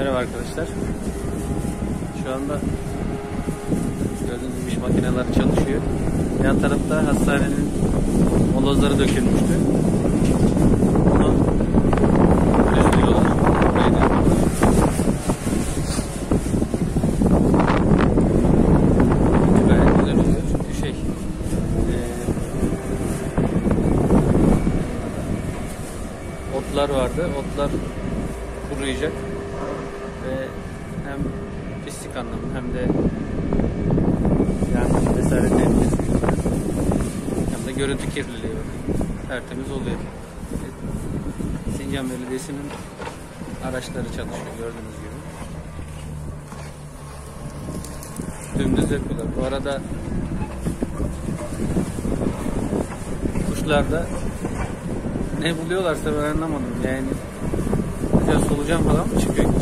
Merhaba arkadaşlar. Şu anda gördüğünüz gibi makineler çalışıyor. Yan tarafta hastanenin molozları dökülmüştü. Onu temizliyorlar. Gayet güzel oluyor. Otlar vardı. Otlar kuruyacak. Ve hem pislik anlamında hem de yani vesaire temizlik hem de görüntü kirliliği var. Tertemiz oluyor. Sincan Belediyesi'nin araçları çalışıyor gördüğünüz gibi. Dümdüz yapıyorlar. Bu arada kuşlarda ne buluyorlarsa ben anlamadım. Yani biraz solucan falan mı çıkıyor ki?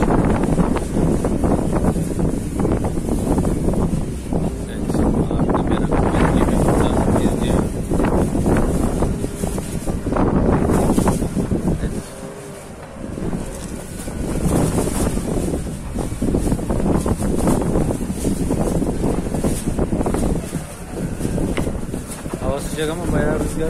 Hava sıcak ama bayağı rüzgar.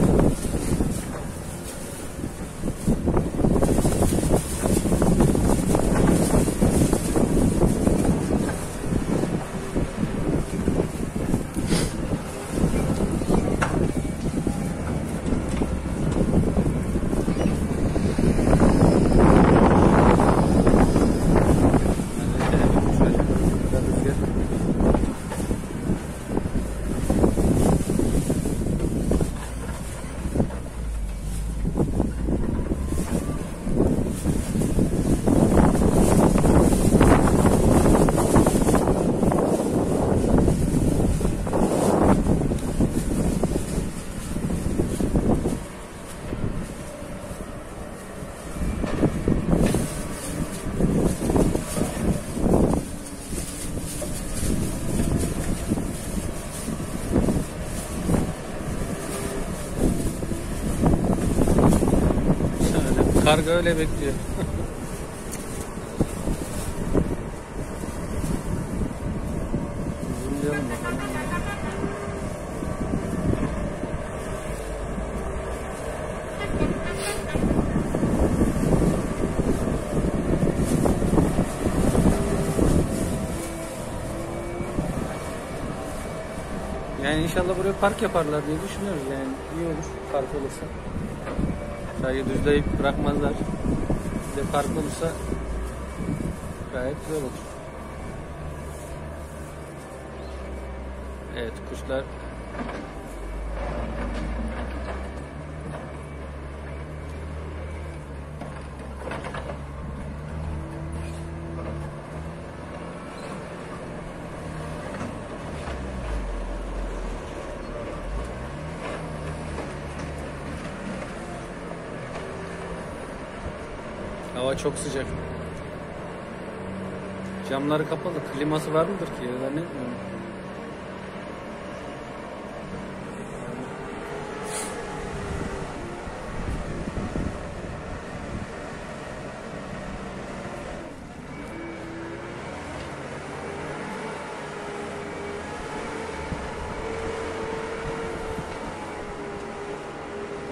Karga öyle bekliyor. Zoomlayalım bakalım. Yani inşallah buraya park yaparlar diye düşünüyoruz. Yani iyi olur park olursa. Sadece düzleyip bırakmazlar. Bir de park olursa gayet güzel olur. Evet, kuşlar hava çok sıcak. Camları kapalı. Kliması var mıdır ki? Ben ne bilmiyorum.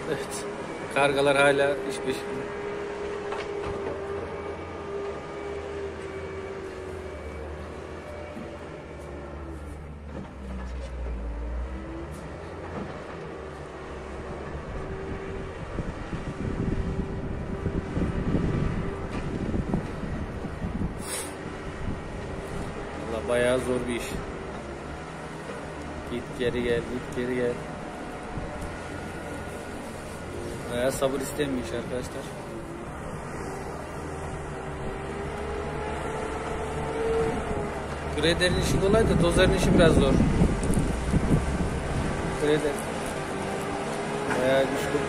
Evet. Kargalar hala iş peşinde. Bayağı zor bir iş. Git geri gel, git geri gel. Bayağı sabır isteyen bir iş arkadaşlar. Grader'in işi kolay da dozer'in işi biraz zor. Grader bayağı güçlü.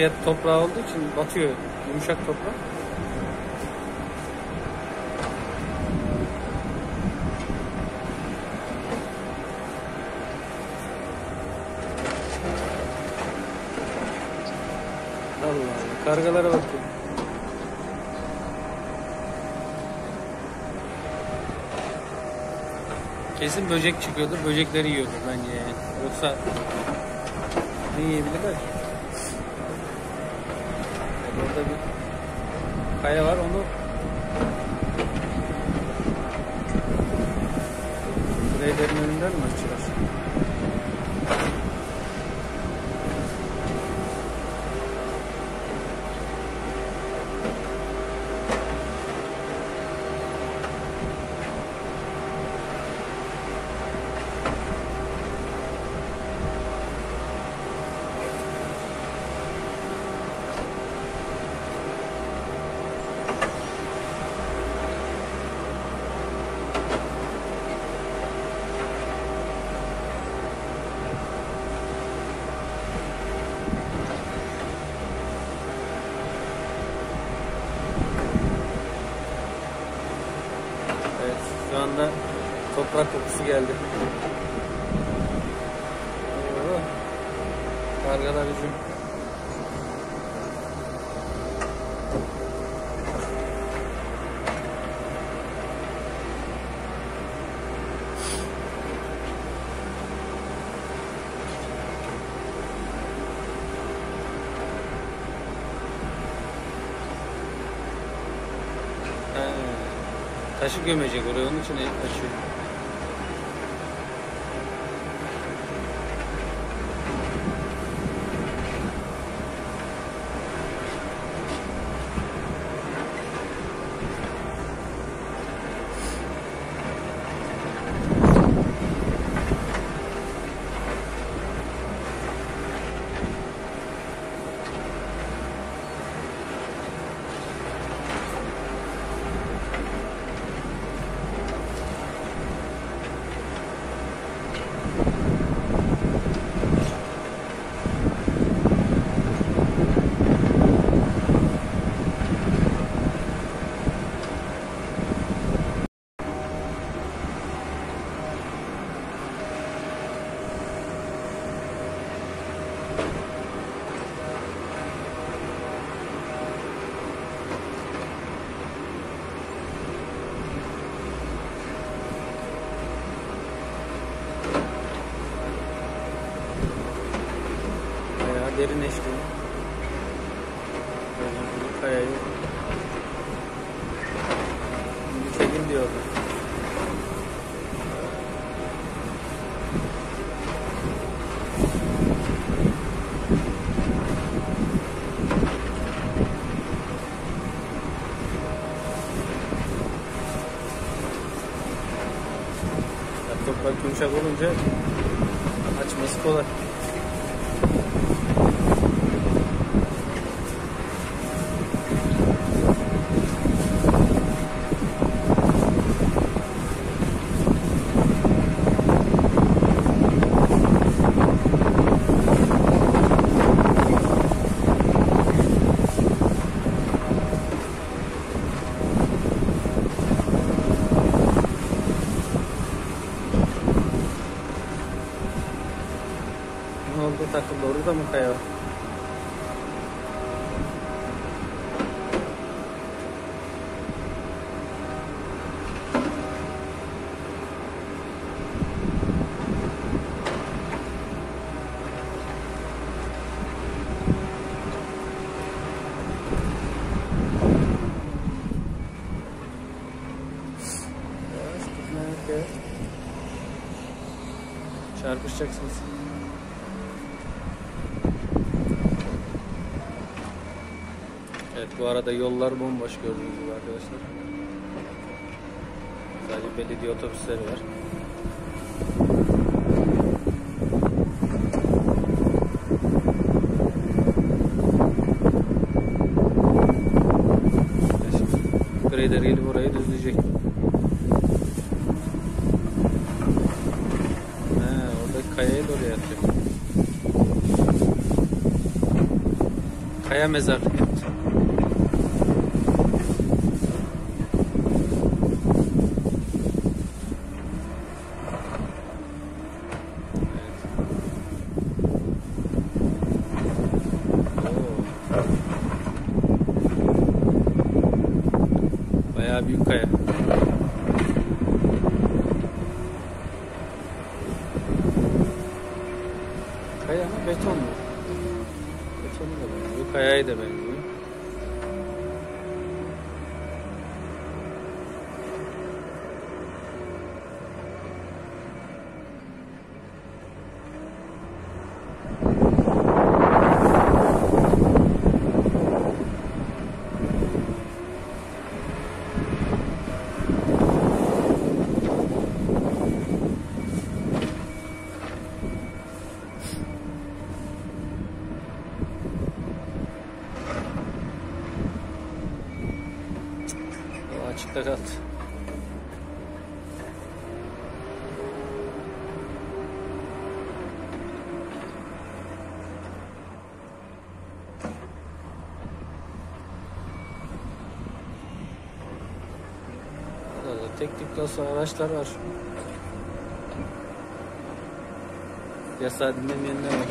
fiyat toprağı olduğu için batıyor, yumuşak toprak. Allah Allah, kargalara bakıyorum. Kesin böcek çıkıyordur, böcekleri yiyordur bence yani. Yoksa ne yiyebilirler ki? Orada bir kaya var, onu reyderin önünden mi açıyorlar? Şu anda toprak kokusu geldi. Kargalar üzüm. Taşı gömecek oraya, onun için açıyor. Derinleşti. Kayayı. Şimdi çekin diyorlar. Toprak yumuşak olunca açması kolay. Takıldı orada mı kaya? Çarpışacaksınız. Evet, bu arada yollar bomboş gördüğünüz gibi arkadaşlar. Sadece belediye otobüsleri var. Şimdi grader gelip orayı düzleyecek. Oradaki kayayı da oraya atacak. Kaya mezarlık. Bayağı büyük kaya. Kaya mı? Beton mu? Betonu da benziyor. Kayayı da benziyor. Açıkta kaldı. Burada da tek tip nasıl araçlar var. Yasağı dinlemeyenler var.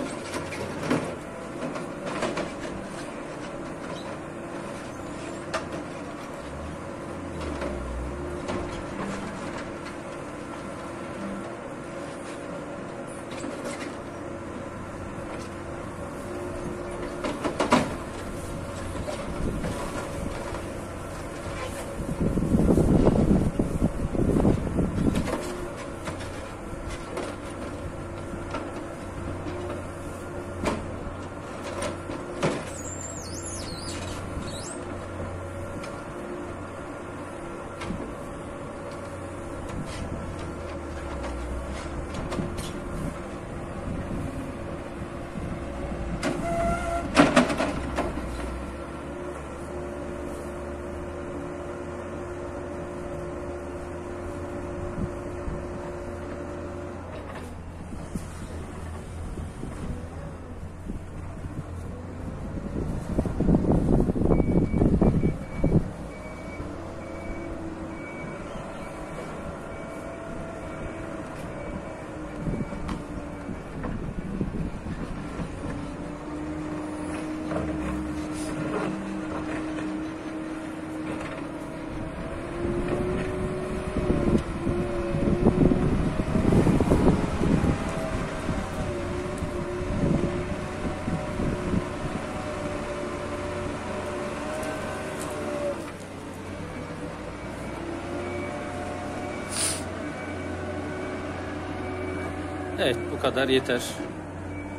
Evet, bu kadar yeter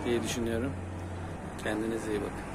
diye düşünüyorum. Kendinize iyi bakın.